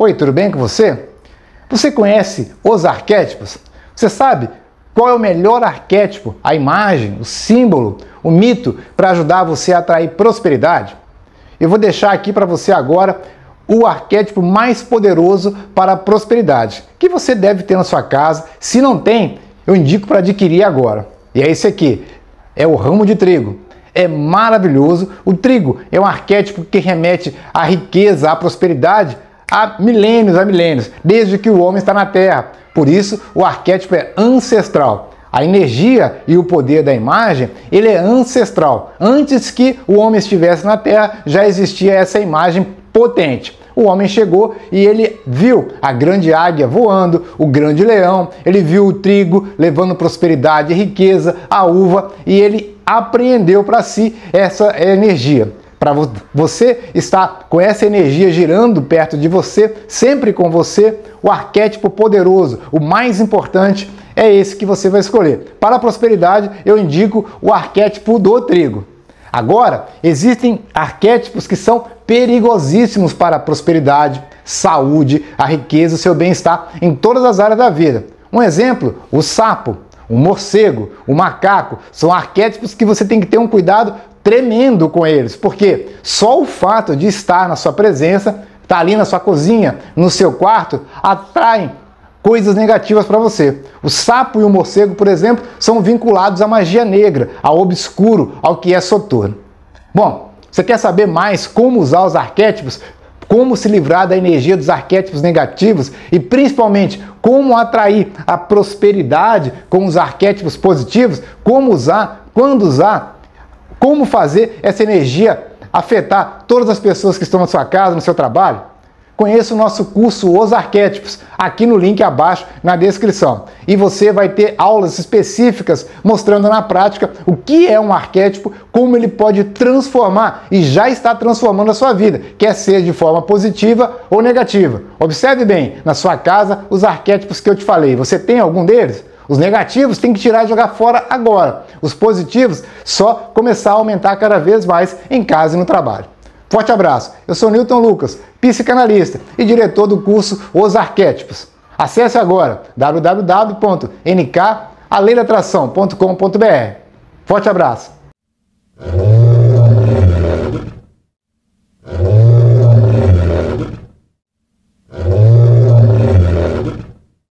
Oi, tudo bem com você? Você conhece os arquétipos? Você sabe qual é o melhor arquétipo, a imagem, o símbolo, o mito para ajudar você a atrair prosperidade? Eu vou deixar aqui para você agora o arquétipo mais poderoso para a prosperidade, que você deve ter na sua casa. Se não tem, eu indico para adquirir agora. E é esse aqui, é o ramo de trigo. É maravilhoso. O trigo é um arquétipo que remete à riqueza, à prosperidade, há milênios, desde que o homem está na Terra. Por isso, o arquétipo é ancestral. A energia e o poder da imagem, ele é ancestral. Antes que o homem estivesse na Terra, já existia essa imagem potente. O homem chegou e ele viu a grande águia voando, o grande leão, ele viu o trigo levando prosperidade e riqueza, a uva, e ele apreendeu para si essa energia. Para você estar com essa energia girando perto de você, sempre com você, o arquétipo poderoso, o mais importante, é esse que você vai escolher. Para a prosperidade, eu indico o arquétipo do trigo. Agora, existem arquétipos que são perigosíssimos para a prosperidade, saúde, a riqueza, o seu bem-estar em todas as áreas da vida. Um exemplo, o sapo, o morcego, o macaco, são arquétipos que você tem que ter um cuidado tremendo com eles, porque só o fato de estar na sua presença, tá ali na sua cozinha, no seu quarto, atraem coisas negativas para você. O sapo e o morcego, por exemplo, são vinculados à magia negra, ao obscuro, ao que é soturno. Bom, você quer saber mais como usar os arquétipos? Como se livrar da energia dos arquétipos negativos? E principalmente, como atrair a prosperidade com os arquétipos positivos? Como usar? Quando usar? Como fazer essa energia afetar todas as pessoas que estão na sua casa, no seu trabalho? Conheça o nosso curso Os Arquétipos, aqui no link abaixo na descrição. E você vai ter aulas específicas mostrando na prática o que é um arquétipo, como ele pode transformar e já está transformando a sua vida, quer ser de forma positiva ou negativa. Observe bem, na sua casa, os arquétipos que eu te falei, você tem algum deles? Os negativos tem que tirar e jogar fora agora. Os positivos, só começar a aumentar cada vez mais em casa e no trabalho. Forte abraço. Eu sou Nilton Lucas, psicanalista e diretor do curso Os Arquétipos. Acesse agora www.nkaleilatração.com.br. Forte abraço.